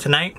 tonight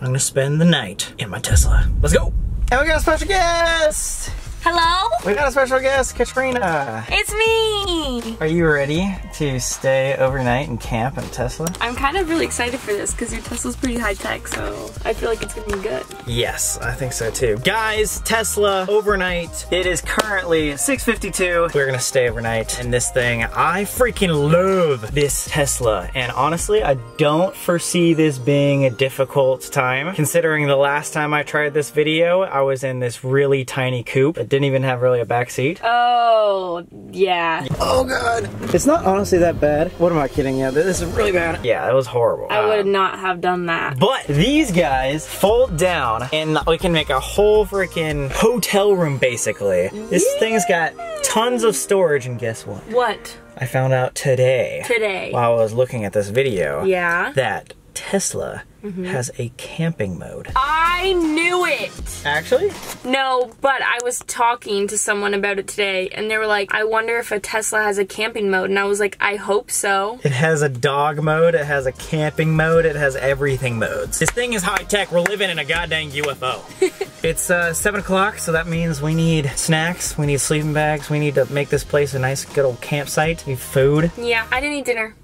I'm gonna spend the night in my Tesla. Let's go. And we got a special guest. Hello? We got a special guest, Katrina. It's me. Are you ready to stay overnight and camp in Tesla? I'm kind of really excited for this because your Tesla's pretty high tech, so I feel like it's gonna be good. Yes, I think so too. Guys, Tesla overnight. It is currently 6:52. We're gonna stay overnight in this thing. I freaking love this Tesla. And honestly, I don't foresee this being a difficult time. Considering the last time I tried this video, I was in this really tiny coupe. Didn't even have really a back seat. Oh, yeah. Oh, God. It's not honestly that bad. What am I kidding? Yeah, this is really bad. Yeah, it was horrible. I would not have done that. But these guys fold down and we can make a whole freaking hotel room, basically. This thing's got tons of storage, and guess what? What? I found out today. Today. While I was looking at this video. Yeah. That Tesla has a camping mode. I knew it! Actually? No, but I was talking to someone about it today, and they were like, I wonder if a Tesla has a camping mode, and I was like, I hope so. It has a dog mode, it has a camping mode, it has everything modes. This thing is high tech, we're living in a goddamn UFO. It's 7 o'clock, so that means we need snacks, we need sleeping bags, we need to make this place a nice good old campsite, we need food. Yeah, I didn't eat dinner.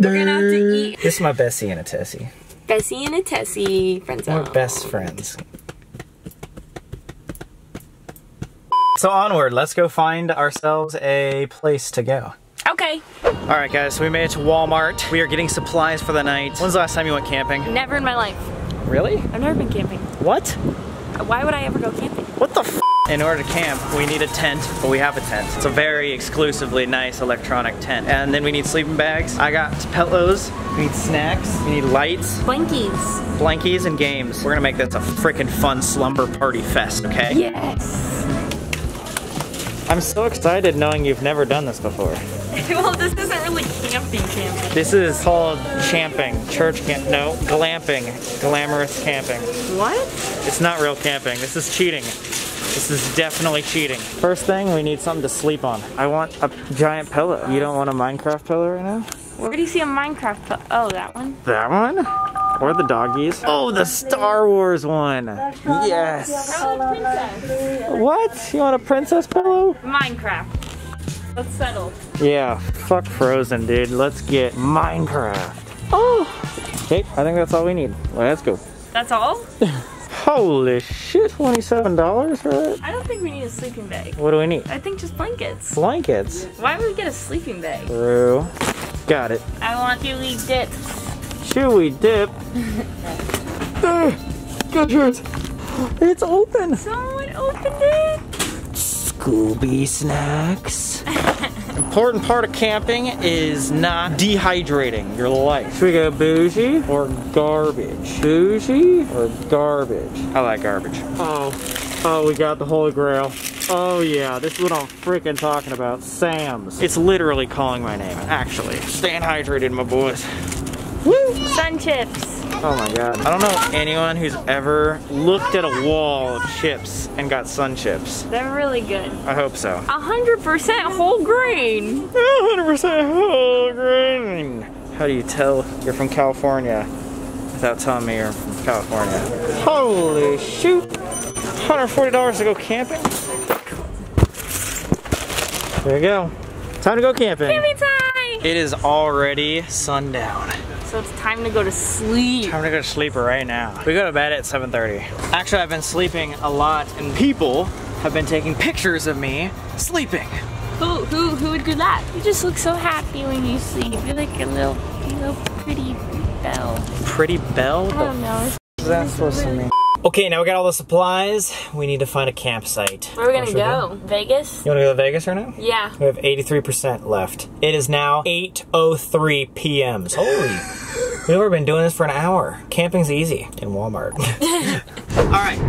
We're gonna have to eat. This is my Bessie and a Tessie. Bessie and a Tessie, friends. We're best friends. So onward, let's go find ourselves a place to go. Okay. All right, guys, so we made it to Walmart. We are getting supplies for the night. When's the last time you went camping? Never in my life. Really? I've never been camping. What? Why would I ever go camping? What the f? In order to camp, we need a tent, but we have a tent. It's a very exclusively nice electronic tent. And then we need sleeping bags. I got pillows, we need snacks, we need lights. Blankies. Blankies and games. We're gonna make this a freaking fun slumber party fest, okay? Yes! I'm so excited knowing you've never done this before. Well, this isn't really camping. This is called champing, church camp, no, glamping, glamorous camping. What? It's not real camping, this is cheating. This is definitely cheating. First thing, we need something to sleep on. I want a giant pillow. You don't want a Minecraft pillow right now? Where do you see a Minecraft pillow? Oh, that one. That one? Or the doggies. Oh, the Star Wars one. Yes. I want a princess. What? You want a princess pillow? Minecraft. Let's settle. Yeah, fuck Frozen, dude. Let's get Minecraft. Oh. Okay, I think that's all we need. Let's go. That's all? Holy shit, $27 for that? I don't think we need a sleeping bag. What do we need? I think just blankets. Blankets? Why would we get a sleeping bag? True. Got it. I want chewy dip. Chewy dip? God, it's open. Someone opened it. Scooby snacks. Important part of camping is not dehydrating your life. Should we go bougie or garbage? Bougie or garbage? I like garbage. Oh, we got the Holy Grail. Oh yeah, this is what I'm freaking talking about. Sam's. It's literally calling my name, actually. Staying hydrated, my boys. Woo! Sun Chips. Oh my god. I don't know anyone who's ever looked at a wall of chips and got Sun Chips. They're really good. I hope so. 100% whole grain. 100% whole grain. How do you tell you're from California without telling me you're from California? Holy shoot. $140 to go camping? There you go. Time to go camping. Camping time! It is already sundown. So it's time to go to sleep. Time to go to sleep right now. We go to bed at 7:30. Actually, I've been sleeping a lot and people have been taking pictures of me sleeping. Who would do that? You just look so happy when you sleep. You're like a little pretty bell. Pretty bell? I don't know. What is that supposed to mean? Okay, now we got all the supplies. We need to find a campsite. Where are we gonna go? Vegas? You wanna go to Vegas right now? Yeah. We have 83% left. It is now 8:03 p.m. Holy, we've already been doing this for an hour. Camping's easy in Walmart. All right.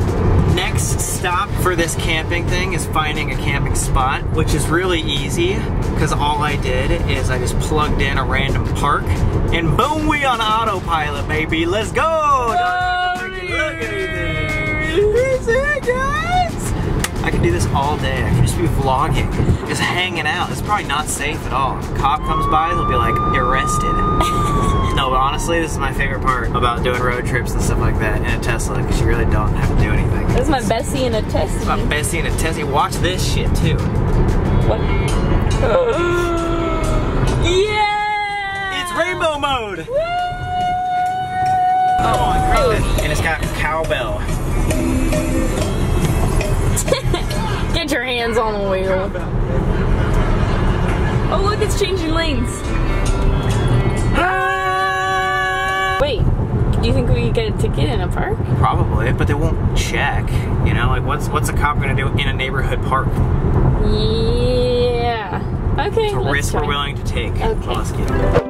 Next stop for this camping thing is finding a camping spot, which is really easy because all I did is I just plugged in a random park and boom, we on autopilot, baby. Let's go! Don't have to freaking look at anything. It's it, guys! I could do this all day. I could just be vlogging, just hanging out. It's probably not safe at all. If a cop comes by, they'll be like, you're arrested. No, but honestly, this is my favorite part about doing road trips and stuff like that in a Tesla, because you really don't have to do anything. This is my bestie in a Tesla. My bestie in a Tesla. Watch this shit, too. What? Yeah! It's rainbow mode! Woo! Oh, and it's got cowbell. Get your hands on the wheel. Oh look, it's changing lanes. Ah! Wait, do you think we could get a ticket in a park? Probably, but they won't check. You know, like what's a cop gonna do in a neighborhood park? Yeah. Okay. It's a risk we're willing to take. Okay. Let's get it.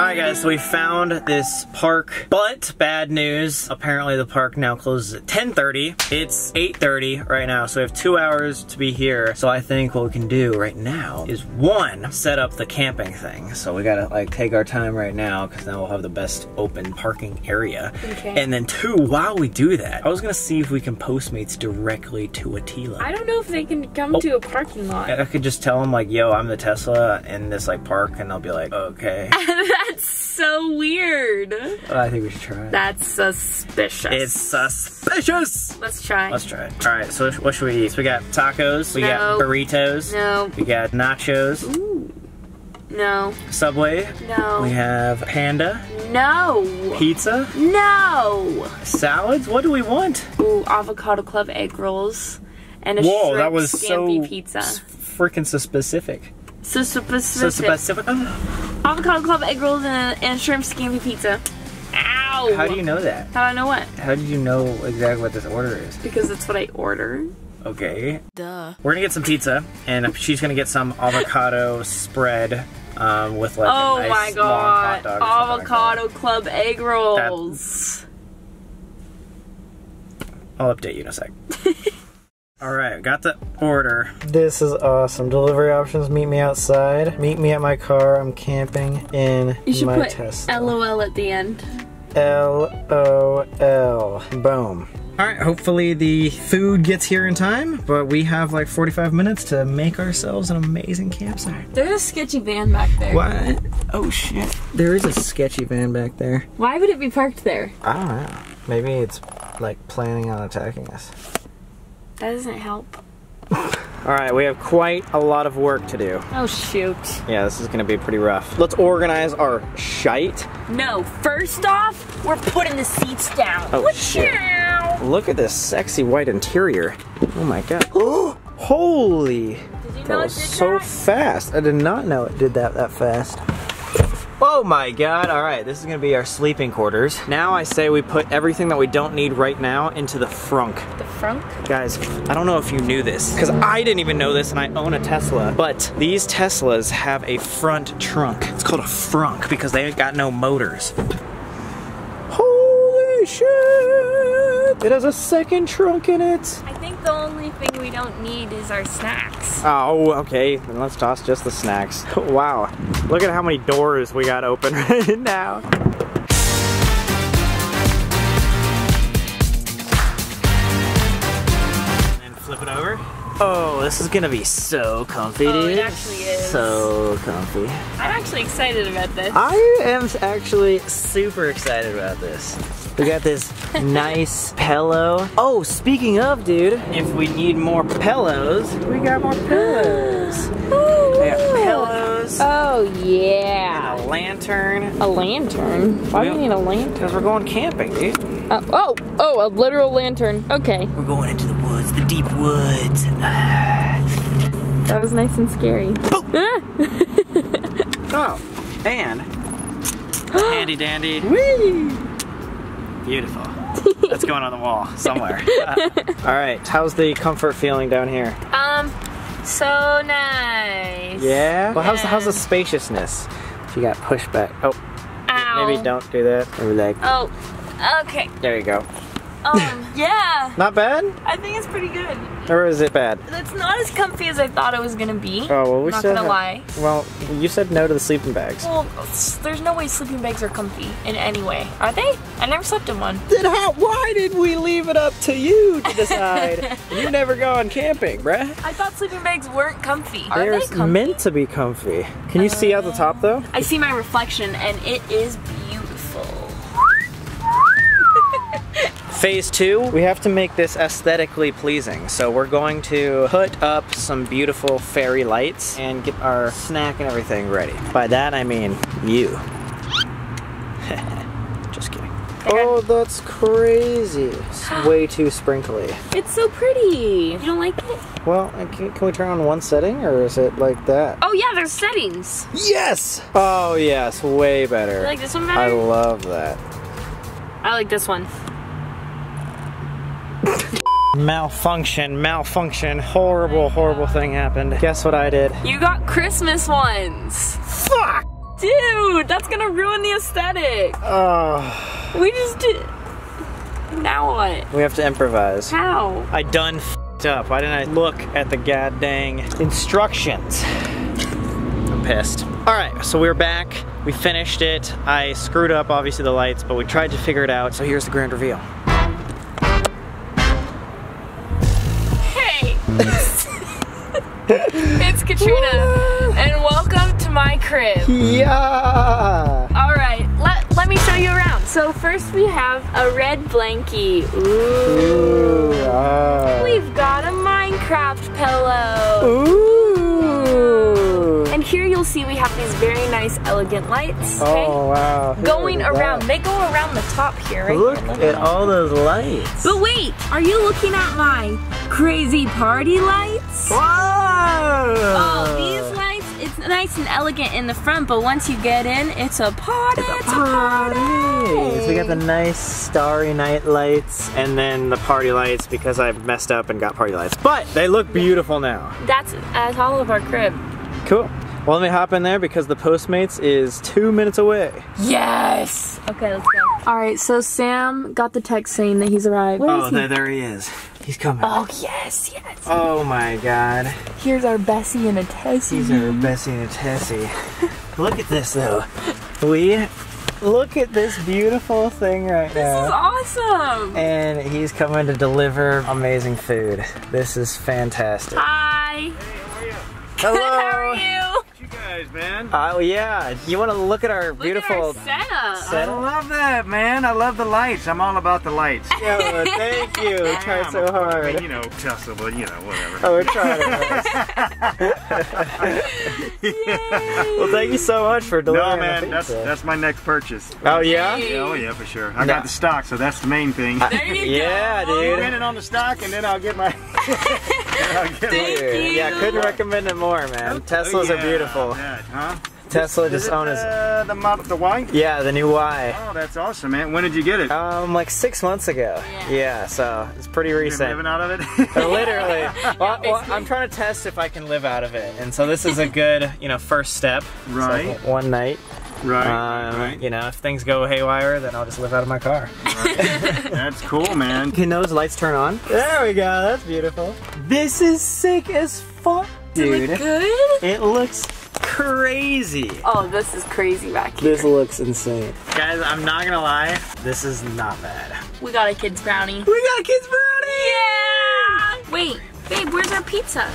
Alright guys, so we found this park, but bad news, apparently the park now closes at 10:30. It's 8:30 right now, so we have 2 hours to be here. So I think what we can do right now is one, set up the camping thing. So we gotta like take our time right now, because now we'll have the best open parking area. Okay. And then two, while we do that, I was gonna see if we can Postmates directly to Attila. I don't know if they can come to a parking lot. I could just tell them like, yo, I'm the Tesla in this like park, and they'll be like, okay. That's so weird. I think we should try it. That's suspicious. It's suspicious. Let's try. Let's try it. All right, so what should we eat? So we got tacos. We got burritos. No. We got nachos. Ooh. No. Subway. No. We have panda. No. Pizza. No. Salads. What do we want? Ooh, avocado club egg rolls and a shrimp scampi pizza. Whoa, that was so freaking specific. So specific. So specific. Avocado club egg rolls and shrimp scampi pizza. Ow! How do you know that? How do I know what? How did you know exactly what this order is? Because that's what I ordered. Okay. Duh. We're gonna get some pizza, and she's gonna get some avocado spread with like a nice my god! Long hot dog or avocado like club egg rolls. I'll update you in a sec. Alright, got the order. This is awesome. Delivery options, meet me outside. Meet me at my car, I'm camping in my Tesla. You should put Tesla. LOL at the end. LOL. Boom. Alright, hopefully the food gets here in time, but we have like 45 minutes to make ourselves an amazing campsite. There's a sketchy van back there. What? Oh shit. There is a sketchy van back there. Why would it be parked there? I don't know. Maybe it's like planning on attacking us. That doesn't help. Alright, we have quite a lot of work to do. Oh shoot. Yeah, this is gonna be pretty rough. Let's organize our shite. No, first off, we're putting the seats down. Oh shit. Look at this sexy white interior. Oh my god. Oh, holy. Did you know it did that? So fast. I did not know it did that fast. Oh my god, alright, this is gonna be our sleeping quarters. Now I say we put everything that we don't need right now into the frunk. The frunk? Guys, I don't know if you knew this, because I didn't even know this and I own a Tesla, but these Teslas have a front trunk. It's called a frunk because they ain't got no motors. Holy shit! It has a second trunk in it. I think the only thing we don't need is our snacks. Oh, okay, then let's toss just the snacks. Wow. Look at how many doors we got open right now. And flip it over. Oh, this is gonna be so comfy, dude. Oh, it actually is. So comfy. I'm actually excited about this. I am actually super excited about this. We got this nice pillow. Oh, speaking of, dude, if we need more pillows, we got more pillows. We got pillows. Oh, yeah. And a lantern. A lantern? Why do we need a lantern? Because we're going camping, dude. Oh, a literal lantern. Okay. We're going into the woods, the deep woods. That was nice and scary. Oh, and handy dandy. Whee! Beautiful. That's going on the wall somewhere. All right, how's the comfort feeling down here? So nice. Yeah? Well, how's the spaciousness? You got pushback. Oh, ow. Maybe don't do that. Maybe like. Oh, okay. There you go. Yeah. Not bad? I think it's pretty good. Or is it bad? It's not as comfy as I thought it was gonna be. Oh, well, we should. Not gonna lie. Well, you said no to the sleeping bags. Well, there's no way sleeping bags are comfy in any way. Are they? I never slept in one. Then how? Why did we leave it up to you to decide? You never gone camping, bruh. I thought sleeping bags weren't comfy. Are they comfy? Meant to be comfy. Can you see out the top though? I see my reflection, and it is beautiful. Phase two, we have to make this aesthetically pleasing. So we're going to put up some beautiful fairy lights and get our snack and everything ready. By that I mean you. Just kidding. Okay. Oh, that's crazy. It's way too sprinkly. It's so pretty. You don't like it? Well, can we turn on one setting, or is it like that? Oh yeah, there's settings. Yes! Oh yes, way better. You like this one better? I love that. I like this one. Malfunction. Horrible thing happened. Guess what I did? You got Christmas ones. Fuck! Dude, that's gonna ruin the aesthetic. Oh. We just did... Now what? We have to improvise. How? I done f***ed up. Why didn't I look at the goddamn instructions? I'm pissed. Alright, so we're back. We finished it. I screwed up, obviously, the lights, but we tried to figure it out. So here's the grand reveal. It's Katrina, and welcome to my crib. Yeah! Alright, let me show you around. So first we have a red blankie. Ooh. We've got a Minecraft pillow. Ooh. And here you'll see we have these very nice, elegant lights. Okay? Oh, wow. Going around. That. They go around the top here, right? Look at all those lights. But wait, are you looking at my crazy party lights? Wow! Oh, these lights, it's nice and elegant in the front, but once you get in, it's a party, it's a party. So we got the nice starry night lights, and then the party lights, because I've messed up and got party lights. But they look beautiful now. That's all of our crib. Cool. Well, let me hop in there because the Postmates is 2 minutes away. Yes! Okay, let's go. Alright, so Sam got the text saying that he's arrived. Where is he? There he is. He's coming. Oh, yes, yes. Oh, my God. Here's our Bessie and a Tessie. Look at this, though. Look at this beautiful thing right now. This is awesome. And he's coming to deliver amazing food. This is fantastic. Hi. Hey, how are you? Hello. How are you? Man. Oh yeah, you want to look at our beautiful setup. I love that, man. I love the lights. I'm all about the lights. Yeah, well, thank you. We tried so hard. I mean, you know, Tesla, but you know, whatever. Oh, we're trying. Well, thank you so much for delivering. No, man, that's my next purchase. Oh yeah? Oh yeah, for sure. I got the stock, so that's the main thing. There you go. Yeah, dude. Depending on the stock, and then I'll get my. Yeah, couldn't recommend it more, man. Teslas are beautiful. Yeah, huh? Tesla just owns the model, the Y? Yeah, the new Y. Oh, that's awesome, man. When did you get it? Like 6 months ago. Yeah, so it's pretty recent. You're living out of it? Literally. Well, I'm trying to test if I can live out of it, and so this is a good, you know, first step. Right. Like one night. Right, you know, if things go haywire, then I'll just live out of my car. Right. That's cool, man. Can those lights turn on? There we go, that's beautiful. This is sick as fuck, dude. Does it look good? It looks crazy. Oh, this is crazy back here. This looks insane. Guys, I'm not gonna lie, this is not bad. We got a kid's brownie. Yeah! Wait, babe, where's our pizza?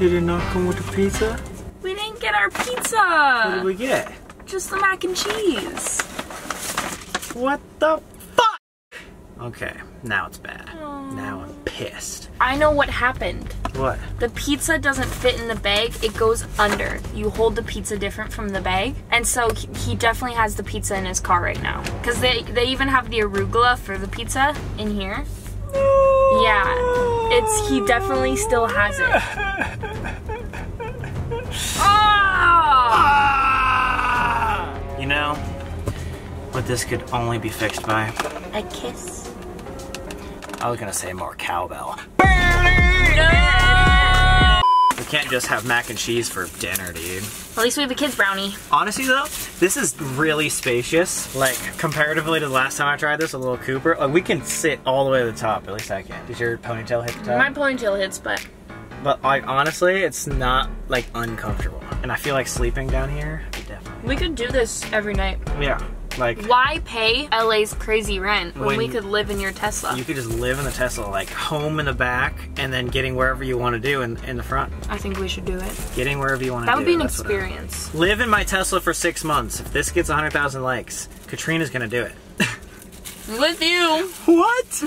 Did it not come with the pizza? We didn't get our pizza! What did we get? Just the mac and cheese. What the fuck? Okay, now it's bad. Aww. Now I'm pissed. I know what happened. What? The pizza doesn't fit in the bag, it goes under. You hold the pizza different from the bag. And so he definitely has the pizza in his car right now. Because they even have the arugula for the pizza in here. No. Yeah, he definitely still has it. Oh! You know, what this could only be fixed by? A kiss. I was gonna say more cowbell. No! The can't just have mac and cheese for dinner, dude. At least we have a kid's brownie. Honestly though, this is really spacious. Like, comparatively to the last time I tried this, a little Cooper, like, we can sit all the way to the top. At least I can. Does your ponytail hit the top? My ponytail hits, but like, honestly, it's not like uncomfortable. And I feel like sleeping down here, definitely. We could do this every night. Yeah. Like, why pay LA's crazy rent when we could live in your Tesla? You could just live in the Tesla, like home in the back and then getting wherever you want to do in the front. I think we should do it. Getting wherever you want to do. That would be an experience. Live in my Tesla for 6 months. If this gets 100,000 likes, Katrina's going to do it. With you. What?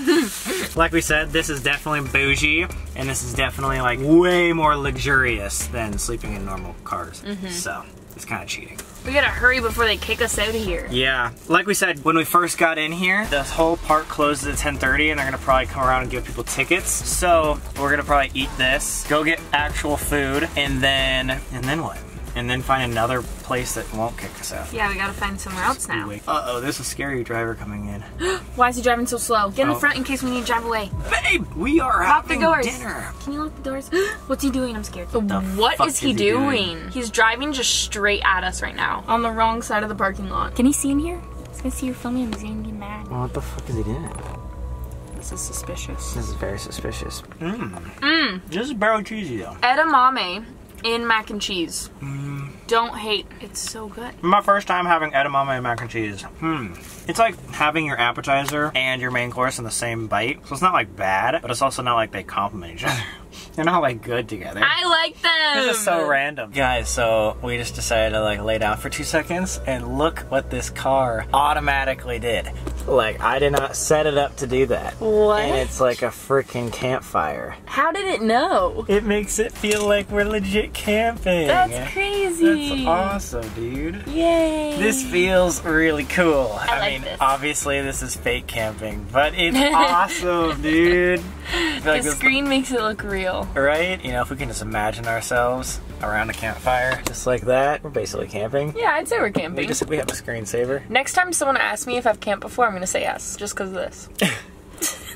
Like we said, this is definitely bougie, and this is definitely like way more luxurious than sleeping in normal cars. Mm-hmm. So it's kind of cheating. We gotta hurry before they kick us out of here. Yeah, like we said, when we first got in here, the whole park closes at 10:30, and they're gonna probably come around and give people tickets. So we're gonna probably eat this, go get actual food, and then what? And then find another place that won't kick us out. Yeah, we gotta find somewhere else now. Uh-oh, there's a scary driver coming in. Why is he driving so slow? Get in the front in case we need to drive away. Babe, we are having dinner. Can you lock the doors? What's he doing? I'm scared. What is he doing? He's driving just straight at us right now. On the wrong side of the parking lot. Can he see in here? He's gonna see you're filming and he's gonna get mad. Well, what the fuck is he doing? This is suspicious. This is very suspicious. This is barrel cheesy though. Edamame in mac and cheese. Don't hate. It's so good. My first time having edamame and mac and cheese. It's like having your appetizer and your main course in the same bite. So it's not like bad, but it's also not like they complement each other. They're not like good together. I like them. This is so random. Guys, so we just decided to like lay down for 2 seconds and look what this car automatically did. Like, I did not set it up to do that. What? And it's like a freaking campfire. How did it know? It makes it feel like we're legit camping. That's crazy. That's awesome, dude. Yay. This feels really cool. I mean, obviously this is fake camping, but it's awesome, dude. Like the screen makes it look real. Right? You know, if we can just imagine ourselves around a campfire, just like that, we're basically camping. Yeah, I'd say we're camping. We have a screensaver. Next time someone asks me if I've camped before, I'm gonna say yes, just because of this.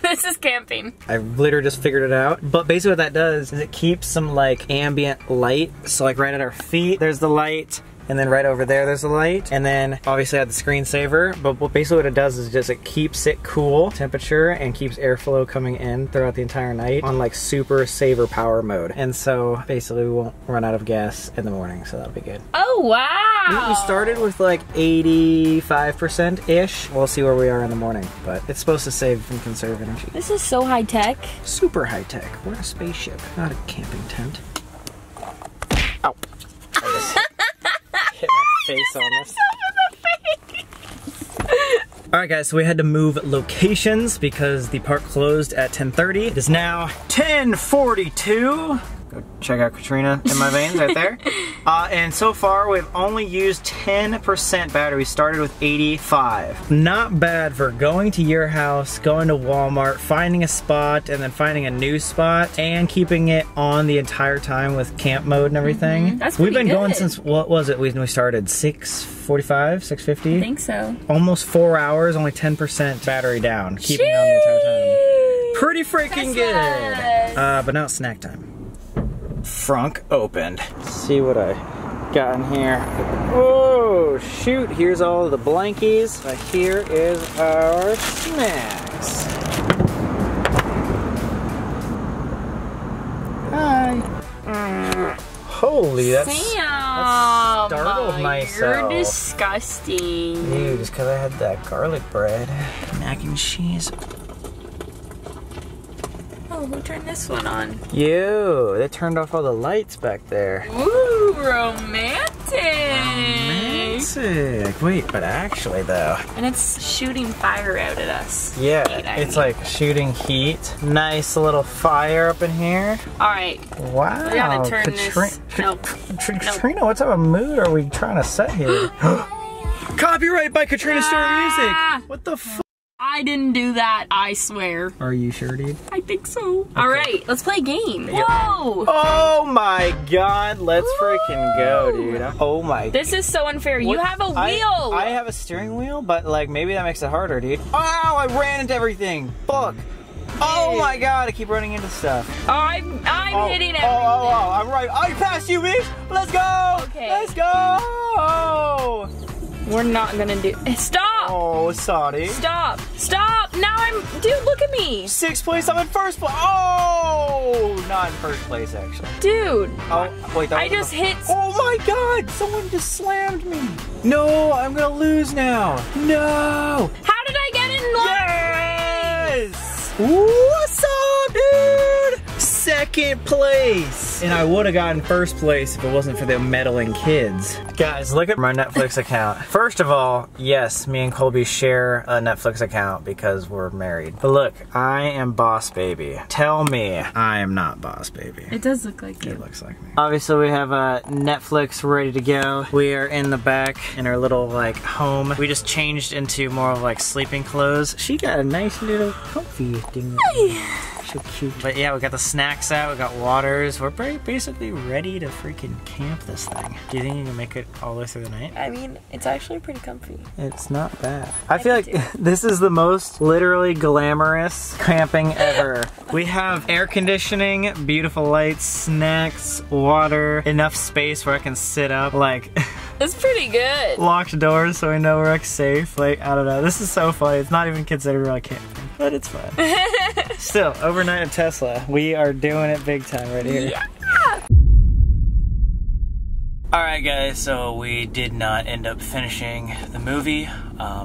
This is camping. I literally just figured it out. But basically what that does is it keeps some like ambient light. So like right at our feet, there's the light. And then right over there, there's a light. And then obviously I had the screensaver, but basically what it does is just it keeps it cool temperature and keeps airflow coming in throughout the entire night on like super saver power mode. And so basically we won't run out of gas in the morning, so that'll be good. Oh, wow. We started with like 85%-ish. We'll see where we are in the morning, but it's supposed to save and conserve energy. This is so high tech. Super high tech. We're a spaceship, not a camping tent. Ow. Face on this. Alright guys, so we had to move locations because the park closed at 10:30. It is now 10:42. Go check out Katrina in my veins right there. And so far we've only used 10% battery. We started with 85. Not bad for going to your house, going to Walmart, finding a spot, and then finding a new spot, and keeping it on the entire time with camp mode and everything. That's pretty good. We've been going since, what was it, when we started? 6:45, 6:50? I think so. Almost 4 hours, only 10% battery down. Keeping it on the entire time. Pretty freaking good. But now it's snack time. Frunk opened. Let's see what I got in here. Oh shoot, here's all the blankies. Here is our snacks. Hi. Holy, that startled myself. You're disgusting. Dude, just because I had that garlic bread. Mac and cheese. Who turned this one on? You. They turned off all the lights back there. Ooh, romantic. Romantic. Wait, but actually though. And it's shooting fire out at us. Yeah, it's like shooting heat. Nice little fire up in here. All right. Wow. We gotta turn this. Nope. Katrina, what type of mood are we trying to set here? Copyright by Katrina Story Music. What the fuck? I didn't do that, I swear. Are you sure, dude? I think so. Okay. All right, let's play a game. Whoa! Oh my God, let's freaking go, dude. Oh my. This is so unfair. What? You have a wheel. I have a steering wheel, but like maybe that makes it harder, dude. Oh, I ran into everything. Fuck. Oh my god, I keep running into stuff. I'm hitting everything. Oh, I'm right. I passed you, bitch. Let's go. Okay. Let's go. We're not gonna do. Stop. Oh, sorry. Stop. Stop. Now I'm. Dude, look at me. Sixth place. I'm in first place. Oh, not in first place actually. Dude. Oh wait. That I just hit. Oh my god! Someone just slammed me. No, I'm gonna lose now. No. How did I get in last place? What's up, dude? Second place. And I would have gotten first place if it wasn't for the meddling kids. Guys, look at my Netflix account. First of all, yes, me and Colby share a Netflix account because we're married. But look, I am Boss Baby. Tell me I am not Boss Baby. It does look like you. It looks like me. Obviously, we have Netflix ready to go. We are in the back in our little, like, home. We just changed into more of, like, sleeping clothes. She got a nice little comfy thing. So cute. But yeah, we got the snacks out, we got waters. We're basically ready to freaking camp this thing. Do you think you can make it all the way through the night? I mean, it's actually pretty comfy. It's not bad. I feel like this is the most literally glamorous camping ever. We have air conditioning, beautiful lights, snacks, water, enough space where I can sit up, like... It's pretty good. Locked doors so we know we're, like, safe. Like, I don't know. This is so funny. It's not even considered, like, camping, but it's fun. Still, overnight at Tesla. We are doing it big time right here. Yeah. Alright guys, so we did not end up finishing the movie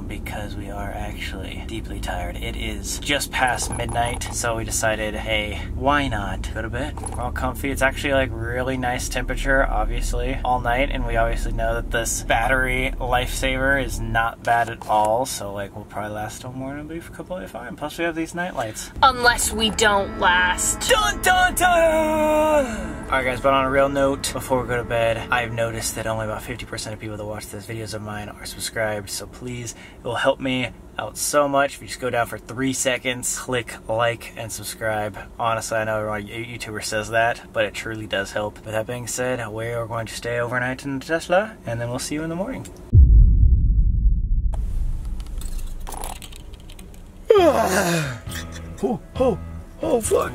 because we are actually deeply tired. It is just past midnight, so we decided, hey, why not go to bed? We're all comfy. It's actually like really nice temperature, obviously, all night, and we obviously know that this battery lifesaver is not bad at all, so like we'll probably last till morning and be completely fine. Plus we have these night lights. Unless we don't last. Dun dun dun! Alright guys, but on a real note, before we go to bed, I've noticed that only about 50% of people that watch these videos of mine are subscribed, so please, it will help me out so much if you just go down for 3 seconds, click like and subscribe. Honestly, I know everyone YouTuber says that, but it truly does help. With that being said, we are going to stay overnight in the Tesla, and then we'll see you in the morning. Oh fuck.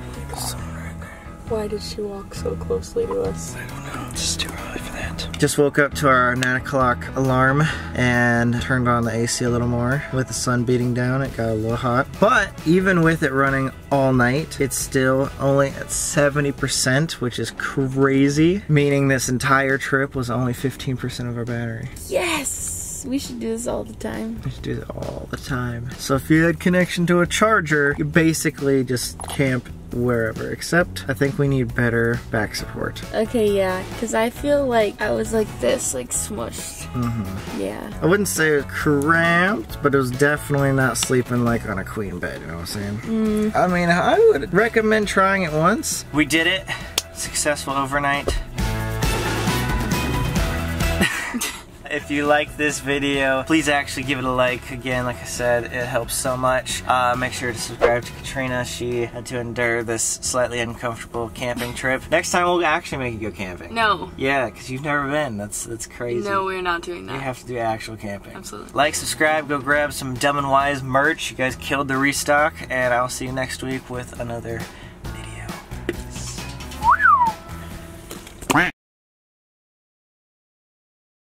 Why did she walk so closely to us? I don't know. It's just too early for that. Just woke up to our 9 o'clock alarm and turned on the AC a little more. With the sun beating down, it got a little hot. But even with it running all night, it's still only at 70%, which is crazy. Meaning this entire trip was only 15% of our battery. Yes! We should do this all the time. We should do this all the time. So if you had connection to a charger, you basically just camp wherever, except I think we need better back support. Okay, yeah, because I feel like I was like this, like smushed. Mm-hmm. Yeah. I wouldn't say it was cramped, but it was definitely not sleeping like on a queen bed, you know what I'm saying? Mm. I mean, I would recommend trying it once. We did it. Successful overnight. If you like this video, please actually give it a like. Again, like I said, it helps so much. Make sure to subscribe to Katrina. She had to endure this slightly uncomfortable camping trip. Next time we'll actually make you go camping. No. Yeah, because you've never been. That's crazy. No, we're not doing that. You have to do actual camping. Absolutely. Like, subscribe, go grab some Dumb and Wise merch. You guys killed the restock, and I'll see you next week with another